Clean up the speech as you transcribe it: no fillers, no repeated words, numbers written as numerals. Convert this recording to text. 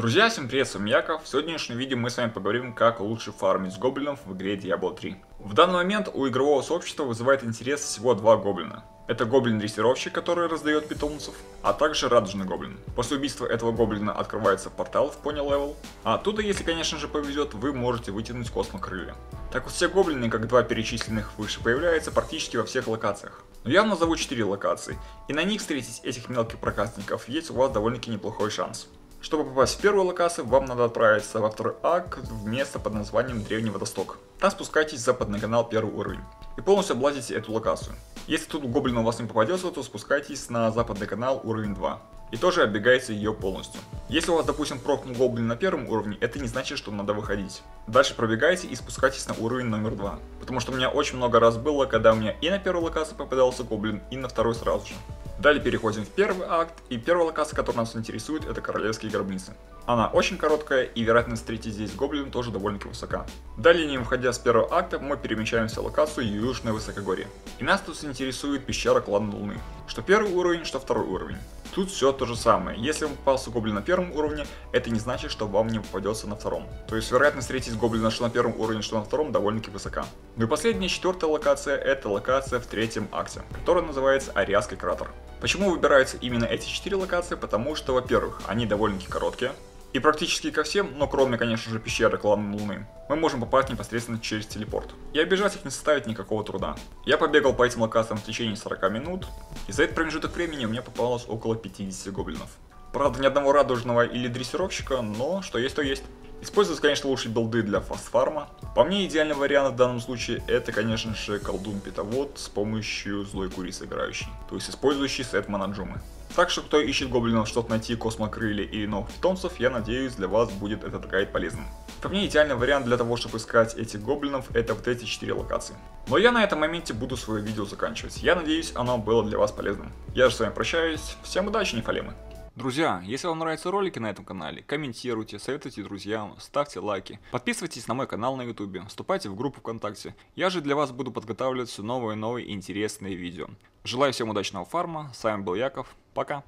Друзья, всем привет, с вами Яков. В сегодняшнем видео мы с вами поговорим, как лучше фармить гоблинов в игре Diablo 3. В данный момент у игрового сообщества вызывает интерес всего два гоблина. Это гоблин-дрессировщик, который раздает питомцев, а также радужный гоблин. После убийства этого гоблина открывается портал в пони-левел, а оттуда, если конечно же повезет, вы можете вытянуть космокрылья. Так вот, все гоблины, как два перечисленных выше, появляются практически во всех локациях. Но я назову 4 локации, и на них встретить этих мелких проказников есть у вас довольно-таки неплохой шанс. Чтобы попасть в первую локацию, вам надо отправиться во второй акт в место под названием Древний Водосток. Там спускайтесь за подногонал первый уровень и полностью облазите эту локацию. Если тут гоблин у вас не попадется, то спускайтесь на западный канал уровень 2 и тоже оббегайте ее полностью. Если у вас, допустим, прокнул гоблин на первом уровне, это не значит, что надо выходить. Дальше пробегайте и спускайтесь на уровень номер 2, потому что у меня очень много раз было, когда у меня и на первую локацию попадался гоблин, и на второй сразу же. Далее переходим в первый акт, и первая локация, которая нас интересует, это Королевские Гробницы. Она очень короткая, и вероятность встретить здесь гоблин тоже довольно-таки высока. Далее, не выходя с первого акта, мы перемещаемся в локацию Южное Высокогорье. И нас тут интересует пещера клана Луны. Что первый уровень, что второй уровень. Тут все то же самое. Если вам попался гоблин на первом уровне, это не значит, что вам не попадется на втором. То есть вероятность встретить гоблина что на первом уровне, что на втором, довольно-таки высока. Ну и последняя, четвертая локация, это локация в третьем акте, которая называется Арреатский кратер. Почему выбираются именно эти 4 локации? Потому что, во-первых, они довольно-таки короткие. И практически ко всем, но кроме, конечно же, пещеры клана Луны, мы можем попасть непосредственно через телепорт. И обижать их не составит никакого труда. Я побегал по этим локациям в течение 40 минут, и за этот промежуток времени у меня попалось около 50 гоблинов. Правда, ни одного радужного или дрессировщика, но что есть, то есть. Использовать, конечно, лучше билды для фастфарма. По мне, идеальный вариант в данном случае это, конечно же, колдун-питовод с помощью злой курицы играющей, то есть использующий сет Манаджумы. Так что, кто ищет гоблинов, чтобы найти космокрылья или новых питомцев, я надеюсь, для вас будет этот гайд полезным. По мне, идеальный вариант для того, чтобы искать этих гоблинов, это вот эти 4 локации. Но я на этом моменте буду свое видео заканчивать. Я надеюсь, оно было для вас полезным. Я же с вами прощаюсь. Всем удачи, нефалемы! Друзья, если вам нравятся ролики на этом канале, комментируйте, советуйте друзьям, ставьте лайки, подписывайтесь на мой канал на YouTube, вступайте в группу ВКонтакте. Я же для вас буду подготавливать все новые и интересные видео. Желаю всем удачного фарма, с вами был Яков, пока!